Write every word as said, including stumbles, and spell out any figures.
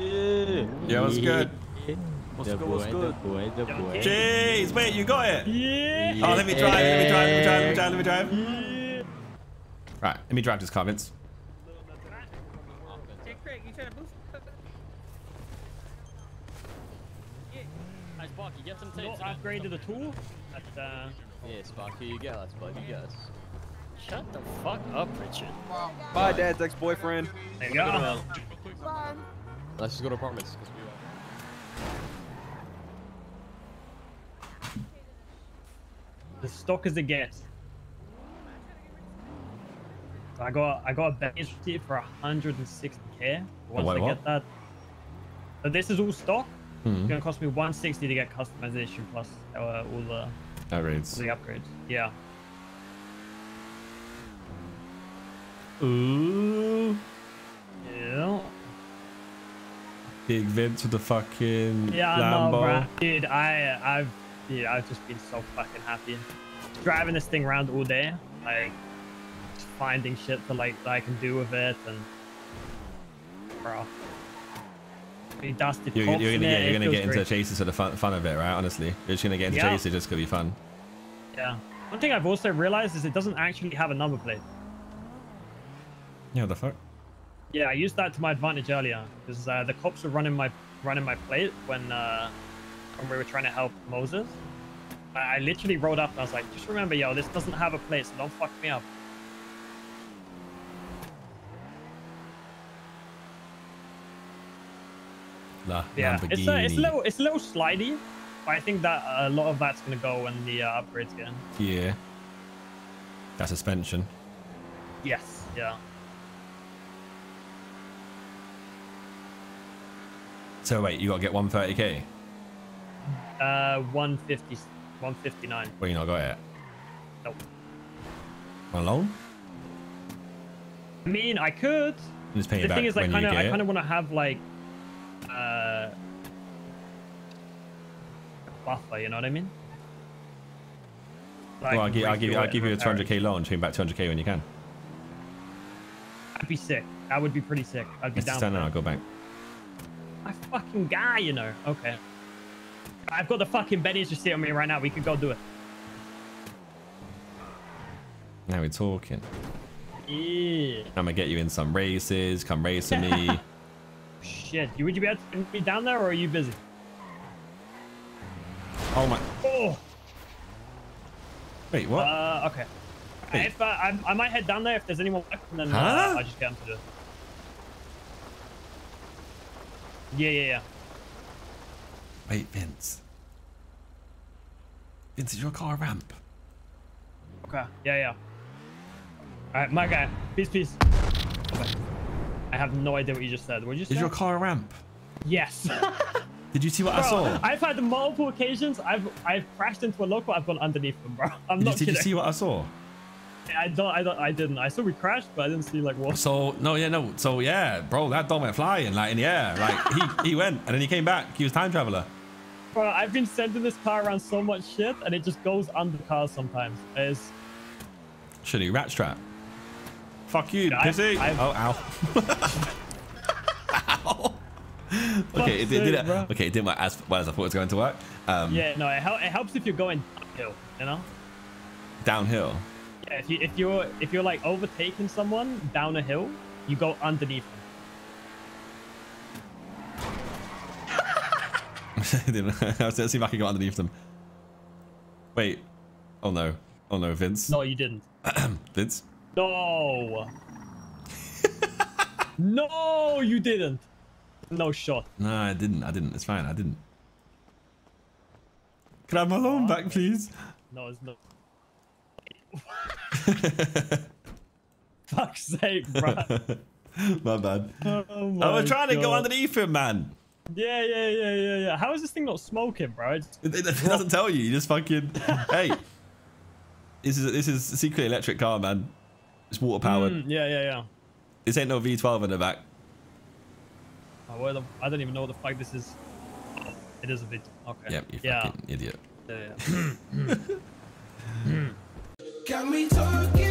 Yeah, yeah, what's good? What's the good, boy, what's good? The boy, the boy. Jeez, wait, you got it? Yeah. Oh, let me drive, let me drive, let me drive, let me drive, let me drive. Yeah. Right, let me drive this car, Vince. Hey, Craig, you trying to boost? Yeah. Hey, Sparky, get some tapes. Upgrade to the tool? That's, uh... Yeah, Sparky, you got us, bud, you got us. Shut the fuck up, Richard. Wow. Bye, Dad's ex-boyfriend. There you go. Bye. Let's just go to apartments. The stock is a guess. I got I got a badge here for one hundred sixty K. Once oh, wait, I get that, so this is all stock. Mm-hmm. It's gonna cost me one sixty to get customization plus uh, all the upgrades. The upgrades, yeah. Ooh, yeah. Big Vince with the fucking yeah, Lambo. I know, dude, I I've. Dude, I've just been so fucking happy. Driving this thing around all day, like just finding shit to like that I can do with it, and bro, be dusty. You're, you're gonna get, yeah, you're gonna get into great. chases for the fun, fun of it, right? Honestly, you're just gonna get into yeah. chases just 'cause it'll be fun. Yeah. One thing I've also realized is it doesn't actually have a number plate. Yeah. What the fuck? Yeah, I used that to my advantage earlier because uh, the cops were running my running my plate when. Uh, When we were trying to help Moses. I, I literally rolled up and I was like, just remember, yo, this doesn't have a place, so don't fuck me up. La, yeah, it's a, it's a little, it's a little slidey, but I think that a lot of that's gonna go when the uh, upgrades get in. Yeah. That suspension. Yes. Yeah. So wait, you gotta get one thirty K. Uh, one fifty, one fifty-nine. Well, you not got it? Nope. Alone? I mean, I could. The thing is, I kind of, I kind of want to have like, uh, a buffer. You know what I mean? Like, well, I'll give, I'll give you, I'll give you a two hundred K loan, change back two hundred K when you can. I'd be sick. That would be pretty sick. I'd be down. Stand now, I'll go back. My fucking guy, you know. Okay. I've got the fucking Benny's just sitting on me right now. We could go do it. Now we're talking. Yeah. I'm gonna get you in some races. Come race with me. Shit. Would you be able to be down there or are you busy? Oh my. Oh. Wait, what? Uh, okay. Wait. If, uh, I, I might head down there if there's anyone left and then huh? uh, I'll just get him to do it. Yeah, yeah, yeah. Wait, Vince. Vince, is your car a ramp? Okay, yeah, yeah. Alright, my guy. Peace, peace. Okay. I have no idea what you just said. What did you say? Is your car a ramp? Yes. Did you see what bro, I saw? I've had multiple occasions. I've I've crashed into a local. I've gone underneath them, bro. I'm did not you, Did kidding. you see what I saw? I don't, I don't, I didn't. I saw we crashed, but I didn't see like what. So no, yeah, no. So yeah, bro, that dog went flying like in the air. Like he, he went, and then he came back. He was time traveler. Bro, I've been sending this car around so much shit, and it just goes under cars sometimes. It's... Should he rat strap? Fuck you, yeah, pissy! I've, I've... Oh, ow! Ow! Okay, it did, it, did it. Okay, it didn't work as well as I thought it was going to work. Um, yeah, no, it, hel it helps if you're going downhill, you know. Downhill. Yeah, if you if you're if you're like overtaking someone down a hill, you go underneath them. I was gonna see if I could go underneath them. Wait. Oh no. Oh no, Vince. No, you didn't. Vince? No. No, you didn't. No shot. No, I didn't. I didn't. It's fine. I didn't. Can I have my loan oh, back, okay. please? No, it's not. Fuck's sake, bro. My bad. Oh my I was trying God. to go underneath him, man. Yeah, yeah, yeah, yeah, yeah. How is this thing not smoking, bro? It, it doesn't tell you. You just fucking. Hey, this is this is a secret electric car, man. It's water powered. Mm, yeah, yeah, yeah. This ain't no V twelve in the back. Oh, where the, I don't even know what the fuck this is. Oh, it is a V twelve. Okay. Yeah, you yeah. fucking idiot. Yeah, yeah. Got me talking.